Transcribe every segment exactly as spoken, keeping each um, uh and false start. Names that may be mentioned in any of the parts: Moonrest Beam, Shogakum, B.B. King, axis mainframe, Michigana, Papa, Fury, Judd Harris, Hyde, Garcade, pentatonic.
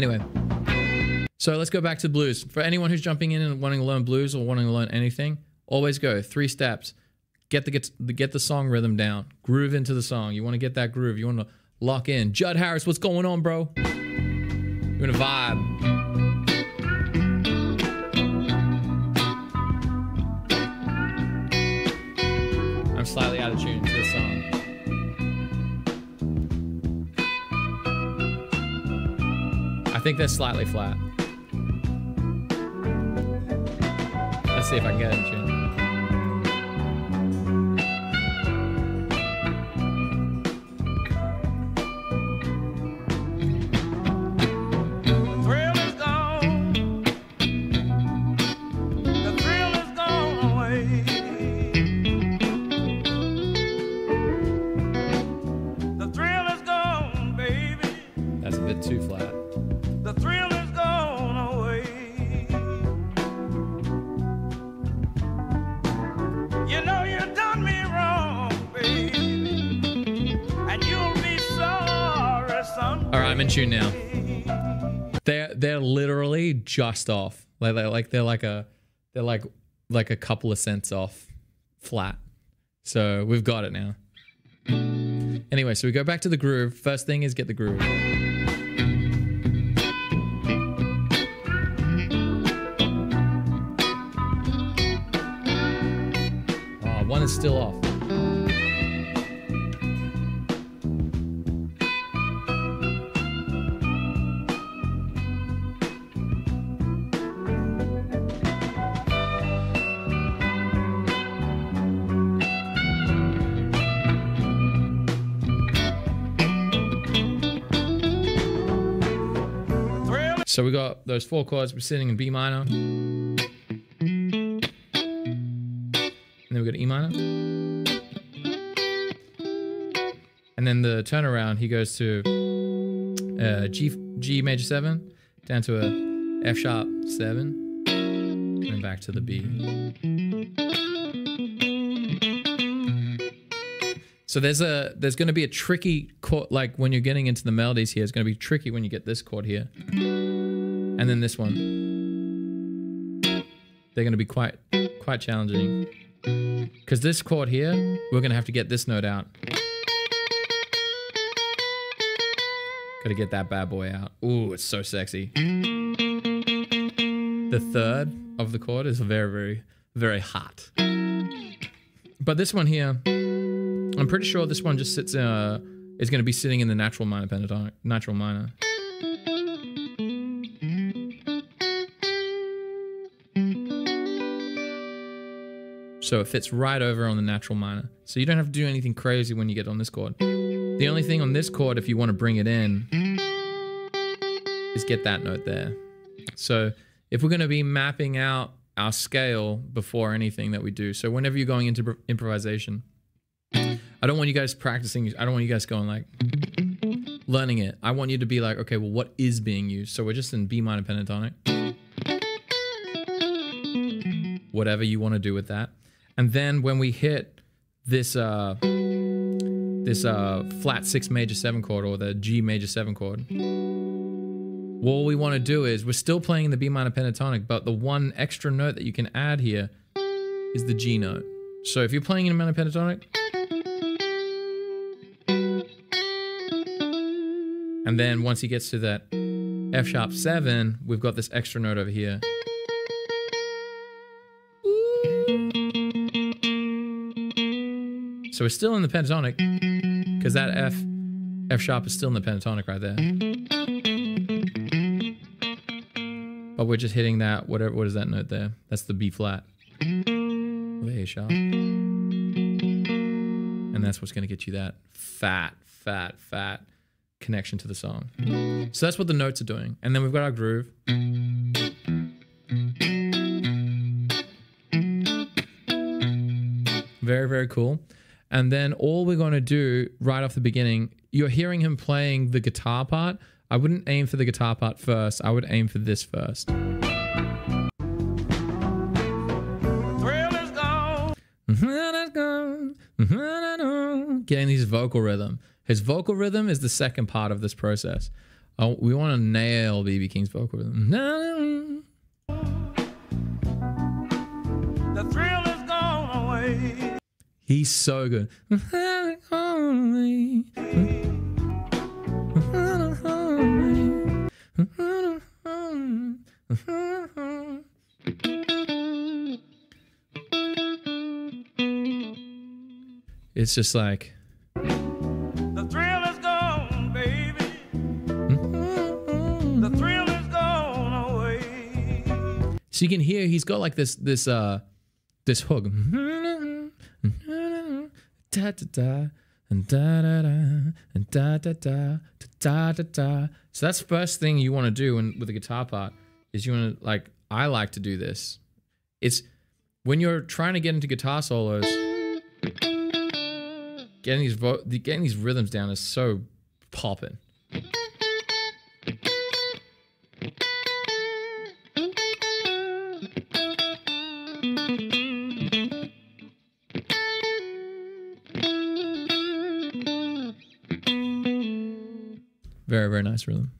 Anyway, so let's go back to the blues. For anyone who's jumping in and wanting to learn blues or wanting to learn anything, always go three steps. Get the, get the, get the song rhythm down. Groove into the song. You want to get that groove. You want to lock in. Judd Harris, what's going on, bro? You want to vibe. I'm slightly out of tune to this song. I think they're slightly flat. Let's see if I can get it in tune. The thrill is gone. The thrill is gone away. The thrill is gone, baby. That's a bit too flat. The thrill is gone away. You know you done me wrong, baby, and you'll be sorry someday. All right, I'm in tune now. They're they're literally just off. Like they're like they're like a they're like like a couple of cents off, flat. So we've got it now. Anyway, so we go back to the groove. First thing is get the groove. One is still off. So we got those four chords. We're sitting in B minor. And then we go to E minor. And then the turnaround, he goes to uh, G, G major seven, down to a F sharp seven, and then back to the B. So there's a there's going to be a tricky chord, like when you're getting into the melodies here, it's going to be tricky when you get this chord here. And then this one. They're going to be quite quite challenging. Because this chord here, we're going to have to get this note out. Got to get that bad boy out. Ooh, it's so sexy. The third of the chord is very, very, very hot. But this one here, I'm pretty sure this one just sits, uh, is going to be sitting in the natural minor pentatonic, natural minor. So it fits right over on the natural minor. So you don't have to do anything crazy when you get on this chord. The only thing on this chord, if you want to bring it in, is get that note there. So if we're going to be mapping out our scale before anything that we do, so whenever you're going into improvisation, I don't want you guys practicing. I don't want you guys going like learning it. I want you to be like, okay, well, what is being used? So we're just in B minor pentatonic. Whatever you want to do with that. And then when we hit this uh, this uh, flat six major seven chord or the G major seven chord, what we want to do is we're still playing the B minor pentatonic, but the one extra note that you can add here is the G note. So if you're playing in a minor pentatonic, and then once he gets to that F sharp seven, we've got this extra note over here. So we're still in the pentatonic, because that F, F sharp is still in the pentatonic right there. But we're just hitting that, whatever, what is that note there? That's the B flat, with A sharp. And that's what's gonna get you that fat, fat, fat connection to the song. So that's what the notes are doing. And then we've got our groove. Very, very cool. And then all we're going to do right off the beginning, you're hearing him playing the guitar part. I wouldn't aim for the guitar part first. I would aim for this first. Getting his vocal rhythm. His vocal rhythm is the second part of this process. Oh, we want to nail B B King's vocal rhythm. No. The thrill is gone away. He's so good. It's just like the thrill is gone, baby. Mm-hmm. The thrill is gone away. So you can hear he's got like this this uh this hook. So that's the first thing you want to do when, with the guitar part is you want to like I like to do this. It's when you're trying to get into guitar solos. Getting these vo getting these rhythms down is so poppin'. Very, very nice rhythm.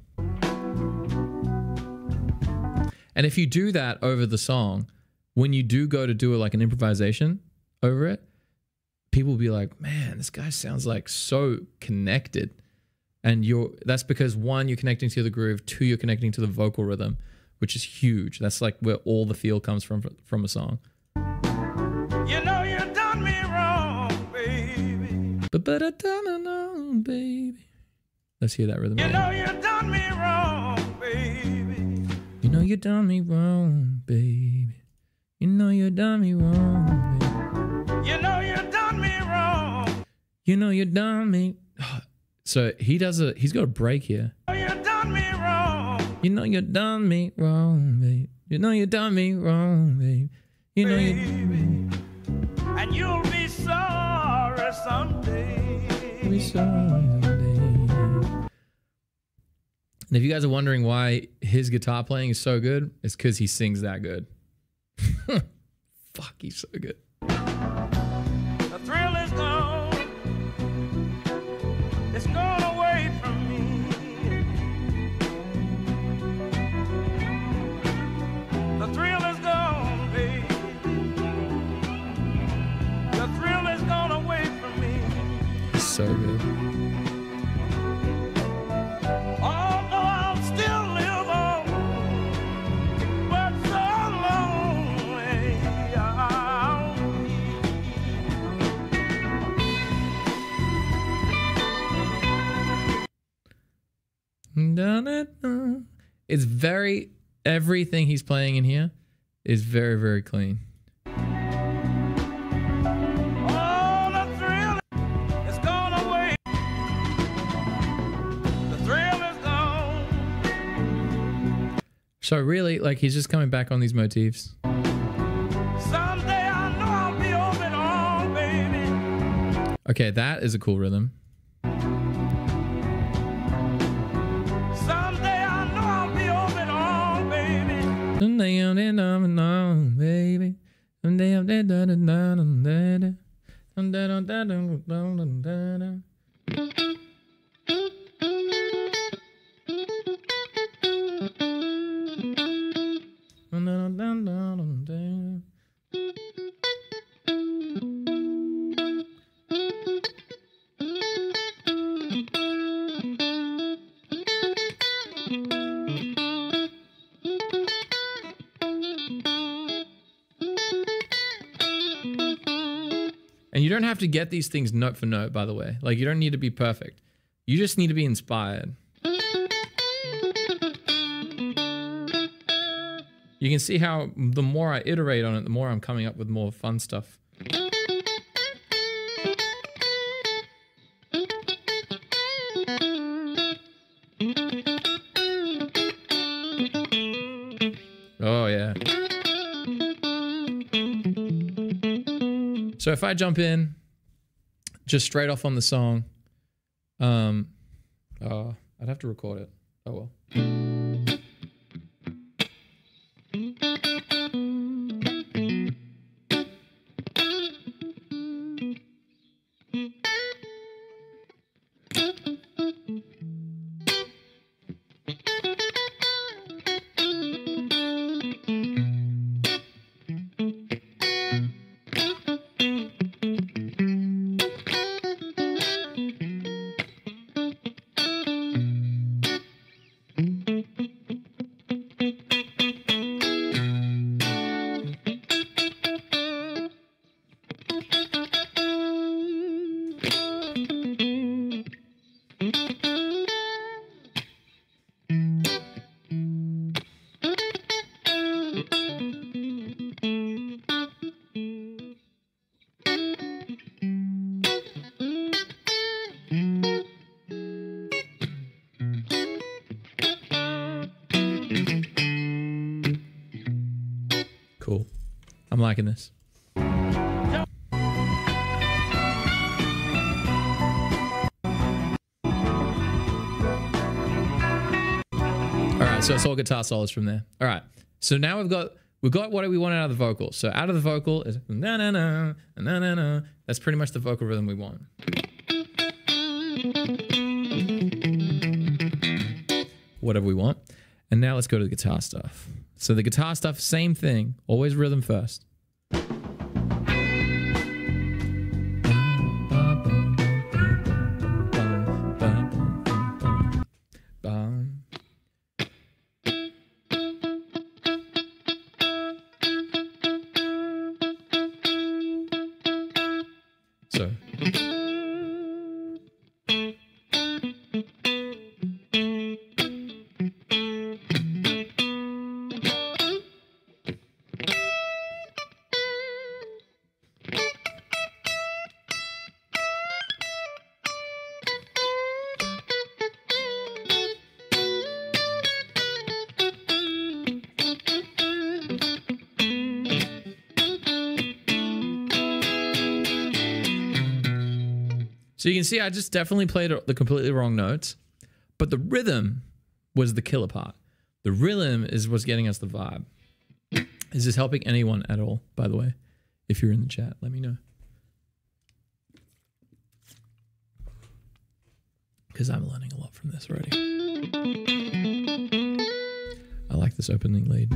And if you do that over the song, when you do go to do it like an improvisation over it, people will be like, man, this guy sounds like so connected. And you're that's because one, you're connecting to the groove, two, you're connecting to the vocal rhythm, which is huge. That's like where all the feel comes from from a song. You know you done me wrong, baby. But but I done me wrong, baby. Let's hear that rhythm. You know you done me wrong, baby. You know you done me wrong, baby. You know you done me wrong, baby. You know you done me wrong. You know you done me. So he does a. He's got a break here. You know you done me wrong. You know you done me wrong, babe. You know you done me wrong, babe. You know you. Baby, and you'll be sorry someday. Be sorry someday. And if you guys are wondering why his guitar playing is so good, it's because he sings that good. Fuck, he's so good. It's gone away from me. The thrill is gone, baby. The thrill is gone away from me. It's so good. Although I'll still live on, but so lonely I'll be. It's very, everything he's playing in here is very, very clean. Oh, the thrill is gone away. The thrill is gone. So really, like he's just coming back on these motifs. Someday I know I'll be open all, baby. Okay, that is a cool rhythm. Baby, and you don't have to get these things note for note, by the way. Like, you don't need to be perfect. You just need to be inspired. You can see how the more I iterate on it, the more I'm coming up with more fun stuff. Oh, yeah. So if I jump in just straight off on the song, um, oh, I'd have to record it. Oh, well. Cool. I'm liking this. Alright, so it's all guitar solos from there. Alright. So now we've got we've got what we want out of the vocal. So out of the vocal is na na na na na na. That's pretty much the vocal rhythm we want. Whatever we want. And now let's go to the guitar stuff. So the guitar stuff, same thing, always rhythm first. So So you can see I just definitely played the completely wrong notes, but the rhythm was the killer part. The rhythm is what's getting us the vibe. Is this helping anyone at all, by the way? If you're in the chat, let me know. Because I'm learning a lot from this already. I like this opening lead.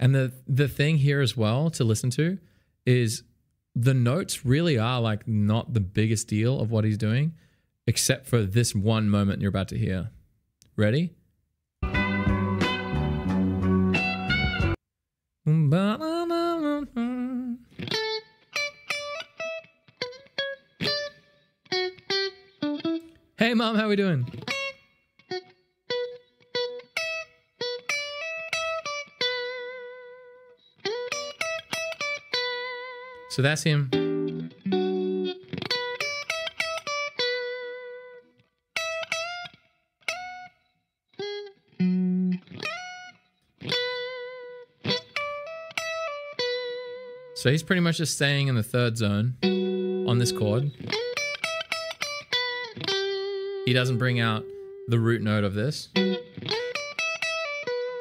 And the, the thing here as well to listen to is the notes really are like not the biggest deal of what he's doing, except for this one moment you're about to hear. Ready? Hey mom, how we doing? So that's him. So he's pretty much just staying in the third zone on this chord. He doesn't bring out the root note of this. So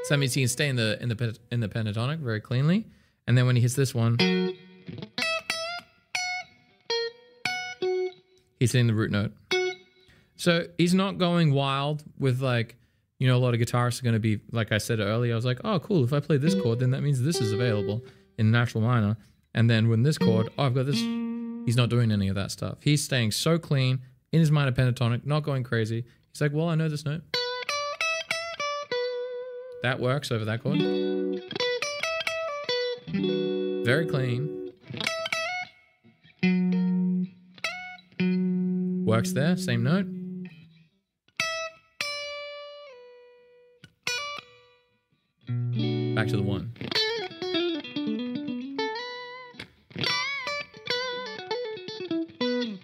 that means he can stay in the in the in the pentatonic very cleanly. And then when he hits this one, he's hitting the root note. So he's not going wild with, like, you know, a lot of guitarists are going to be, like I said earlier, I was like, oh, cool, if I play this chord, then that means this is available in natural minor. And then when this chord, oh, I've got this. He's not doing any of that stuff. He's staying so clean in his minor pentatonic, not going crazy. He's like, well, I know this note. That works over that chord. Very clean. Works there, same note. Back to the one.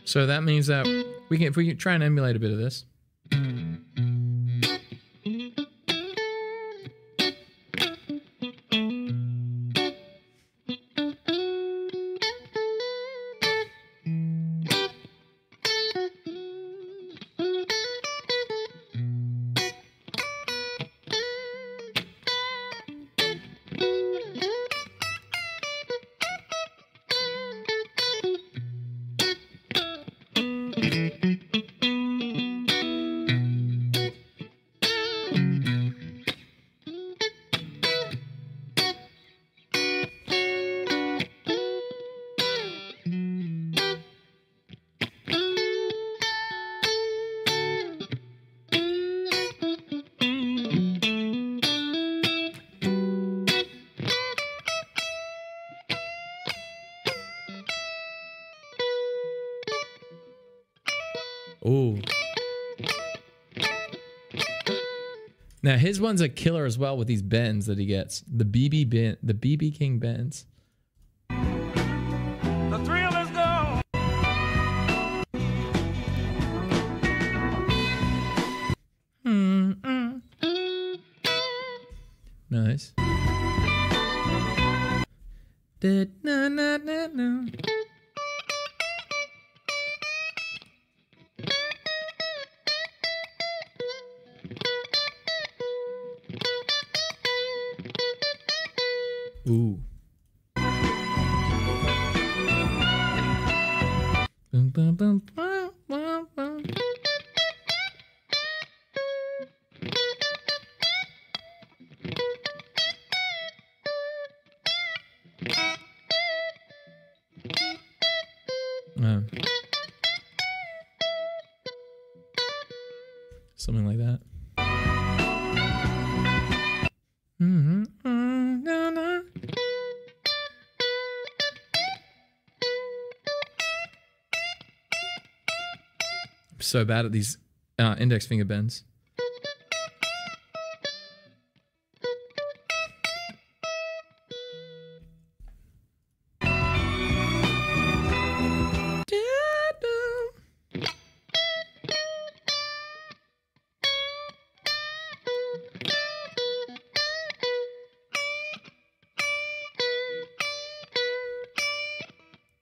So that means that we can, if we can try and emulate a bit of this. Now his one's a killer as well with these bends that he gets. The B B bend, the B B King bends. The three of us go. Mm, mm, mm, mm. Nice. Da, na, na, na, na. Ooh. Oh. Something like that. So bad at these uh, index finger bends.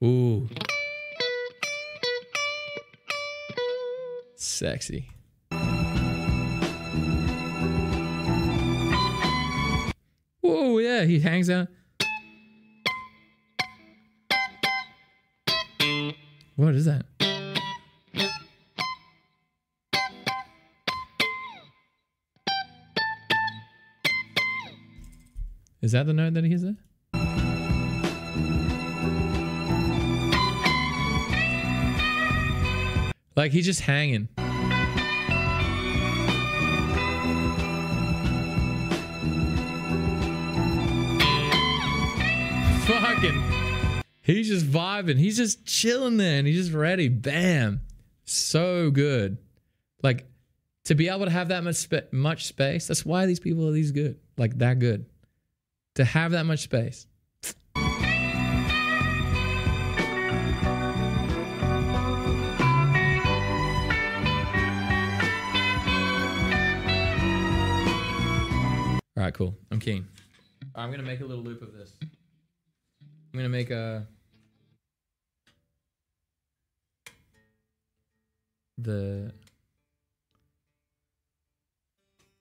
Ooh. Sexy. Whoa, yeah, he hangs out. What is that? Is that the note that he is there? Like he's just hanging. Fucking. He's just vibing. He's just chilling there and he's just ready. Bam. So good. Like to be able to have that much, sp much space. That's why these people are these good. Like that good. To have that much space. All right, cool. I'm keen. I'm going to make a little loop of this. I'm going to make a... The...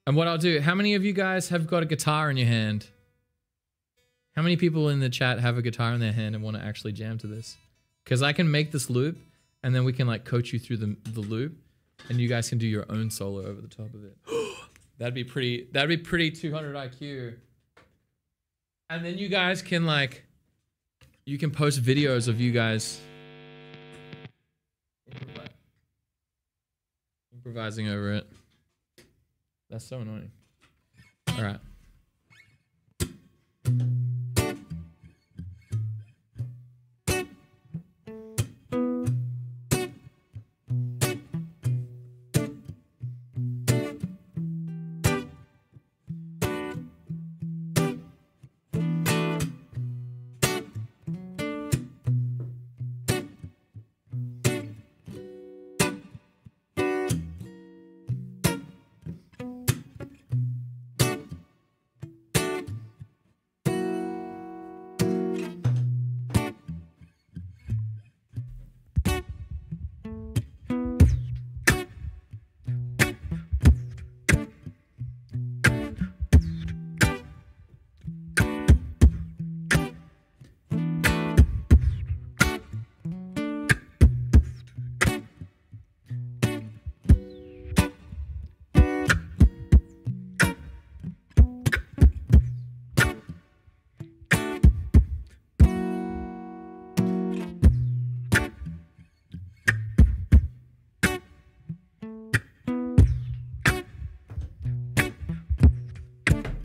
And what I'll do, how many of you guys have got a guitar in your hand? How many people in the chat have a guitar in their hand and want to actually jam to this? Because I can make this loop and then we can like coach you through the, the loop and you guys can do your own solo over the top of it. That'd be pretty, that'd be pretty two hundred I Q. And then you guys can like, you can post videos of you guys improvising over it. That's so annoying. All right.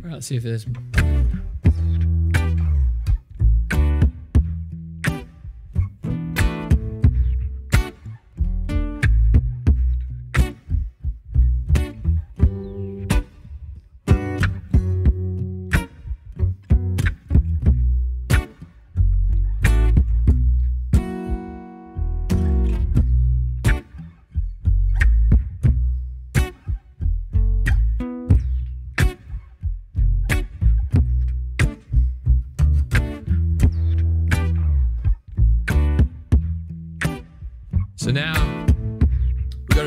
Let's see if there's...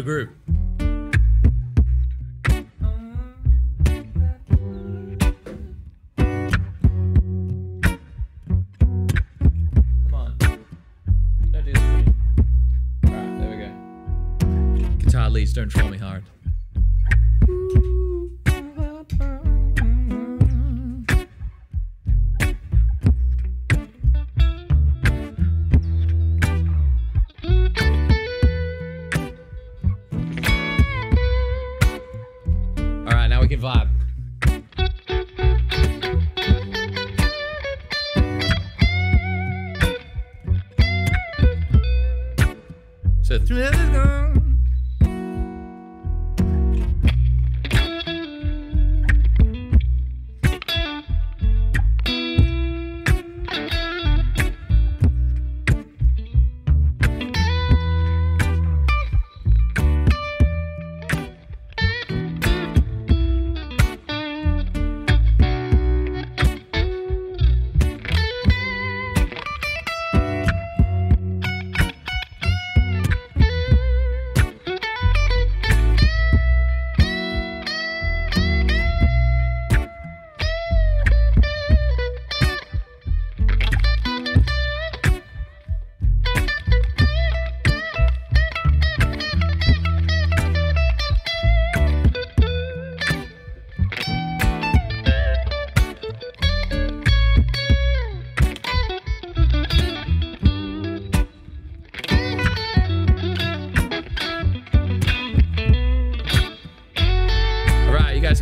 group. Come on. Don't do this to me. Alright, there we go. Guitar leads don't troll me hard. Vibe. So through that is gone.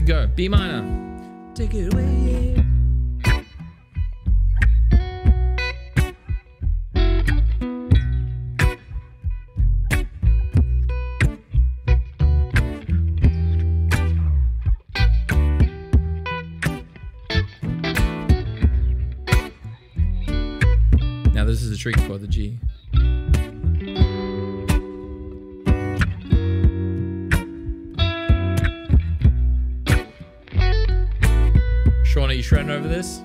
Go B minor. Take it away. Yeah. Now this is a trick for the G. Sean, are you shredding over this?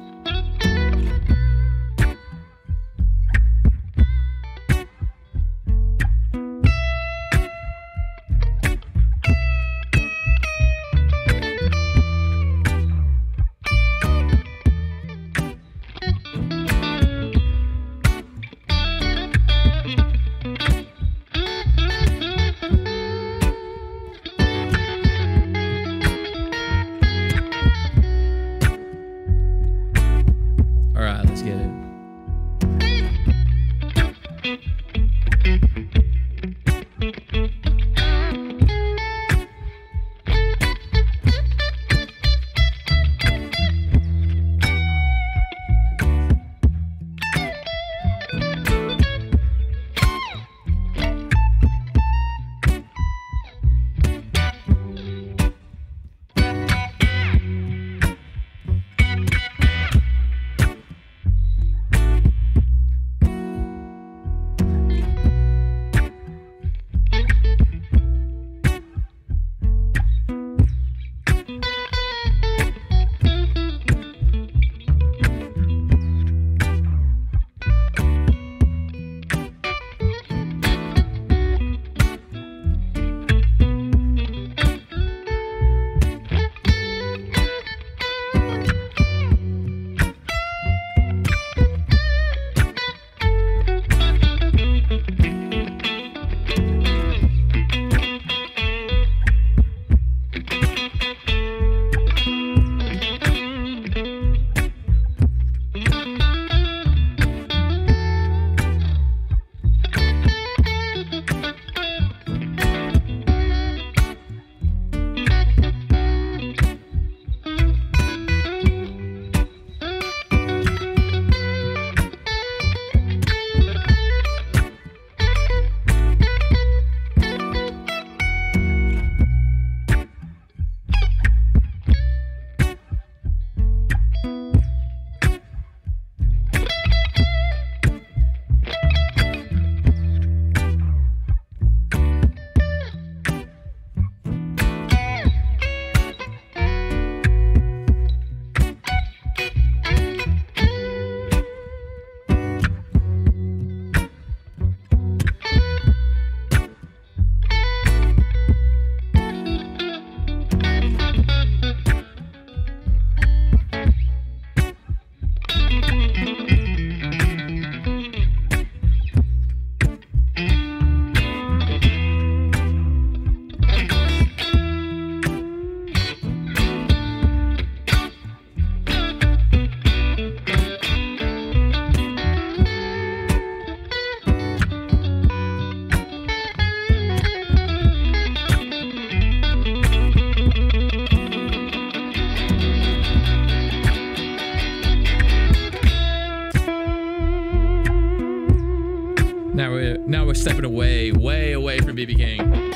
uh, now we're stepping away, way away from B B King.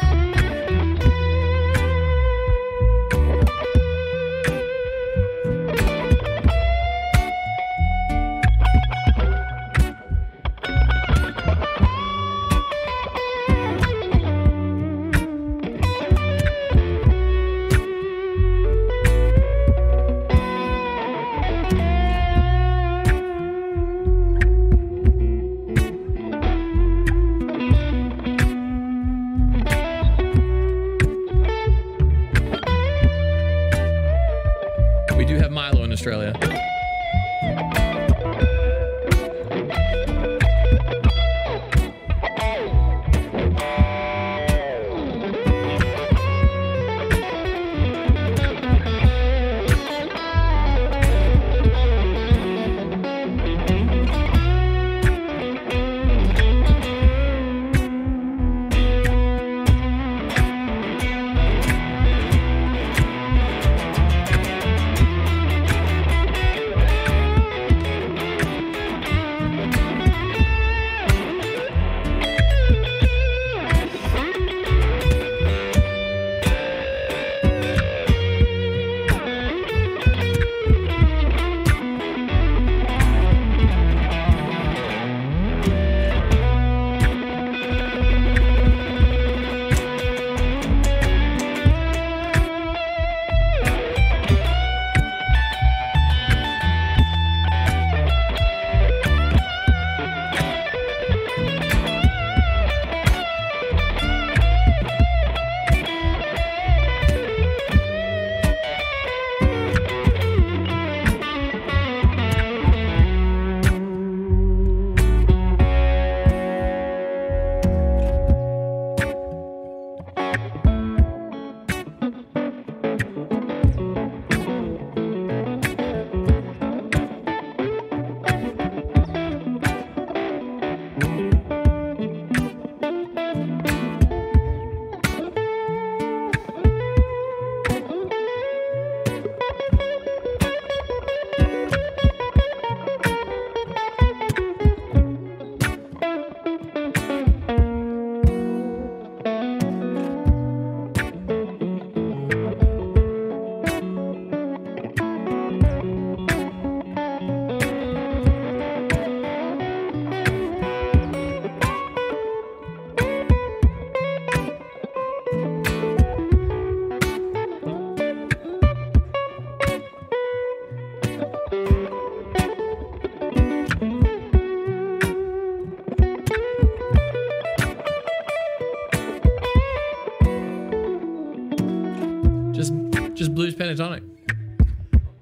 Pentatonic,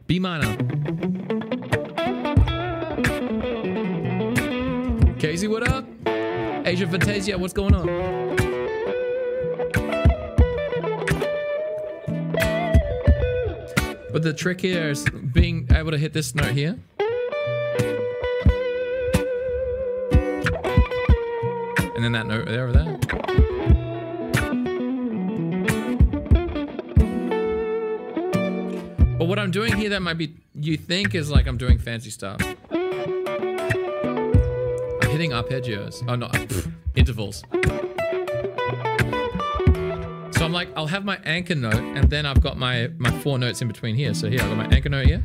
B minor. Casey, what up? Asia Fantasia, what's going on? But the trick here is being able to hit this note here. And then that note over there. But what I'm doing here that might be, you think is like I'm doing fancy stuff. I'm hitting arpeggios. Oh, no, pff, intervals. So I'm like, I'll have my anchor note and then I've got my, my four notes in between here. So here, I've got my anchor note here.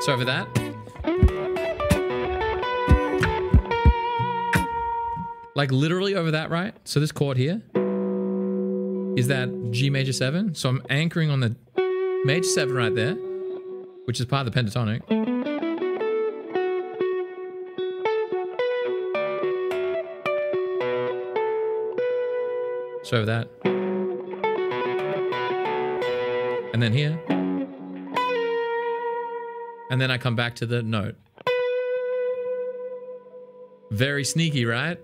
So over that. Like literally over that, right? So this chord here. Is that G major seven? So I'm anchoring on the major seven right there, which is part of the pentatonic. So that. And then here. And then I come back to the note. Very sneaky, right?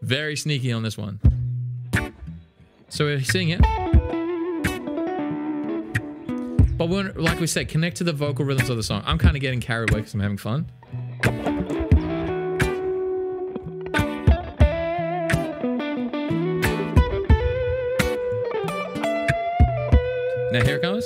Very sneaky on this one. So we're seeing it, but we're, like we said, connect to the vocal rhythms of the song. I'm kind of getting carried away because I'm having fun. Now here it comes.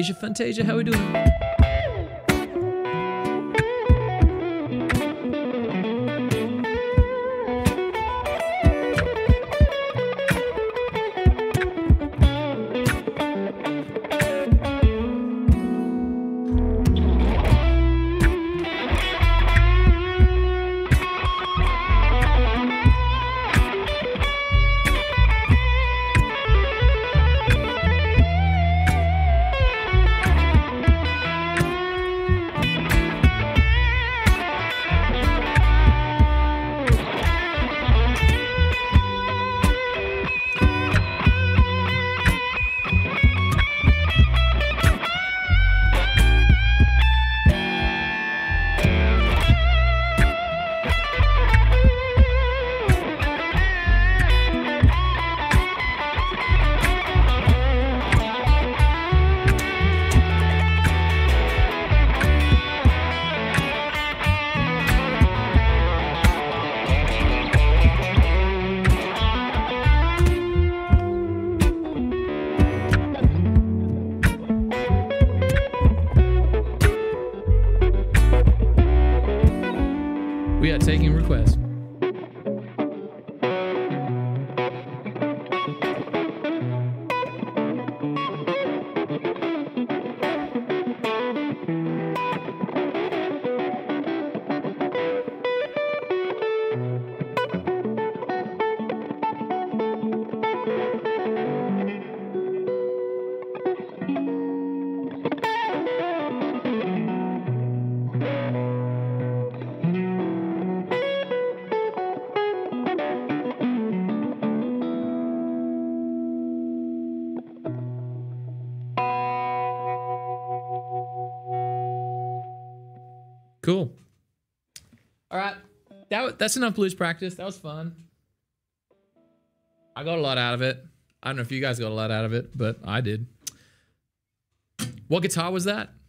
Asia Fantasia, how we doing? We are taking requests. Cool. All right. That, that's enough blues practice. That was fun. I got a lot out of it. I don't know if you guys got a lot out of it, but I did. What guitar was that?